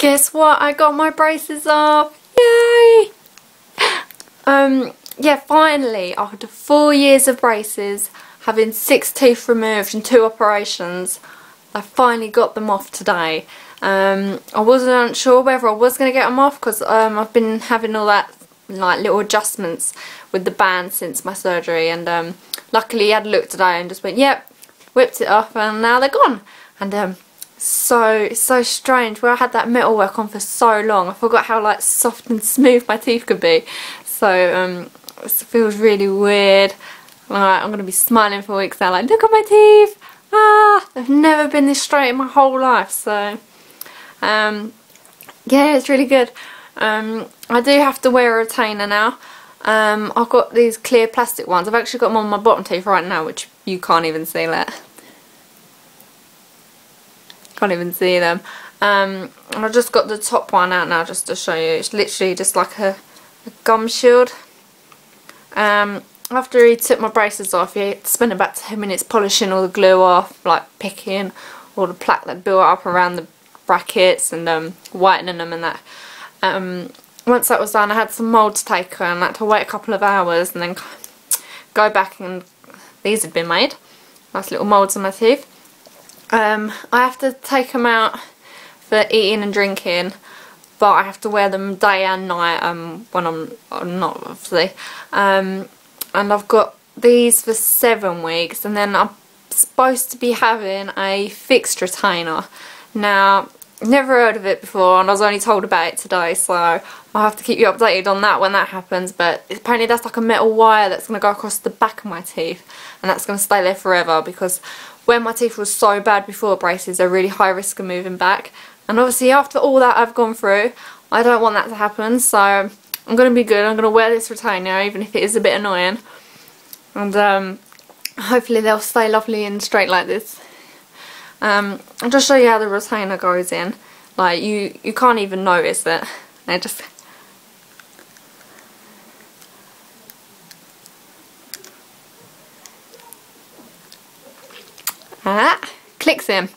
Guess what? I got my braces off. Yay! Yeah, finally, after 4 years of braces, having 6 teeth removed and 2 operations, I finally got them off today. I wasn't sure whether I was going to get them off because I've been having all that like little adjustments with the band since my surgery, and luckily he had a look today and just went, yep, whipped it off, and now they're gone. And so strange, where I had that metal work on for so long, I forgot how like soft and smooth my teeth could be. So it feels really weird. Like, I'm going to be smiling for weeks now, like, look at my teeth. Ah, I've never been this straight in my whole life. So yeah, it's really good. I do have to wear a retainer now. I've got these clear plastic ones. I've actually got them on my bottom teeth right now, which you can't even see that. Can't even see them. And I've just got the top one out now just to show you. It's literally just like a gum shield. After he took my braces off, he spent about 10 minutes polishing all the glue off, like picking all the plaque that built up around the brackets and whitening them and that. Once that was done, I had some moulds taken and I had to wait a couple of hours and then go back, and these had been made. Nice little moulds on my teeth. I have to take them out for eating and drinking, but I have to wear them day and night when I'm not, obviously. And I've got these for 7 weeks, and then I'm supposed to be having a fixed retainer. Now, never heard of it before, and I was only told about it today, so I'll have to keep you updated on that when that happens. But apparently that's like a metal wire that's going to go across the back of my teeth, and that's going to stay there forever, because when my teeth were so bad before braces, they're really high risk of moving back. And obviously after all that I've gone through, I don't want that to happen, so I'm going to be good. I'm going to wear this retainer, even if it is a bit annoying. And hopefully they'll stay lovely and straight like this. I'll just show you how the retainer goes in. Like, you can't even notice it. I just... Ah! Clicks in.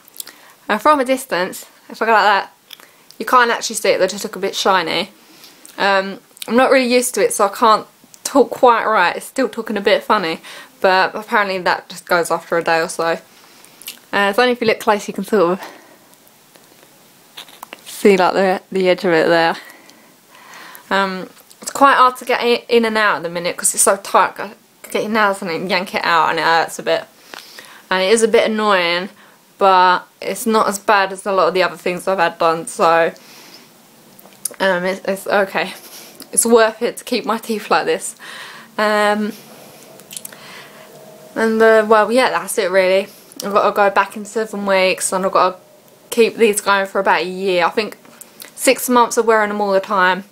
And from a distance, if I go like that, you can't actually see it. They just look a bit shiny. I'm not really used to it, so I can't talk quite right. It's still talking a bit funny, but apparently that just goes after a day or so. It's only if you look close you can sort of see like the edge of it there. It's quite hard to get it in and out at the minute because it's so tight. I get your nails on it and yank it out and it hurts a bit. And it is a bit annoying, but it's not as bad as a lot of the other things I've had done, so... it's okay. It's worth it to keep my teeth like this. Well, yeah, that's it really. I've got to go back in 7 weeks, and I've got to keep these going for about a year. I think 6 months of wearing them all the time,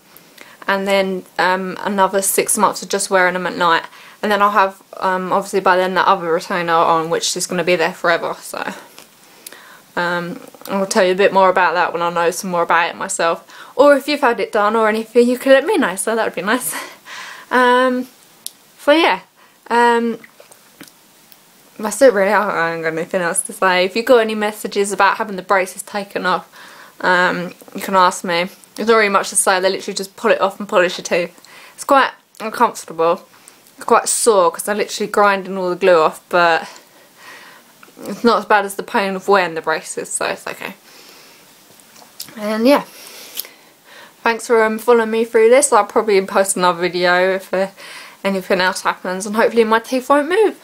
and then another 6 months of just wearing them at night. And then I'll have, obviously by then, the other retainer on, which is going to be there forever. So I'll tell you a bit more about that when I know some more about it myself. Or if you've had it done or anything, you could let me know, so that would be nice. So yeah, that's it really. I haven't got anything else to say. If you've got any messages about having the braces taken off, you can ask me. There's not really much to say. They literally just pull it off and polish your teeth. It's quite uncomfortable. It's quite sore because I'm literally grinding all the glue off, but it's not as bad as the pain of wearing the braces, so it's okay. And yeah, thanks for following me through this. I'll probably post another video if anything else happens, and hopefully my teeth won't move.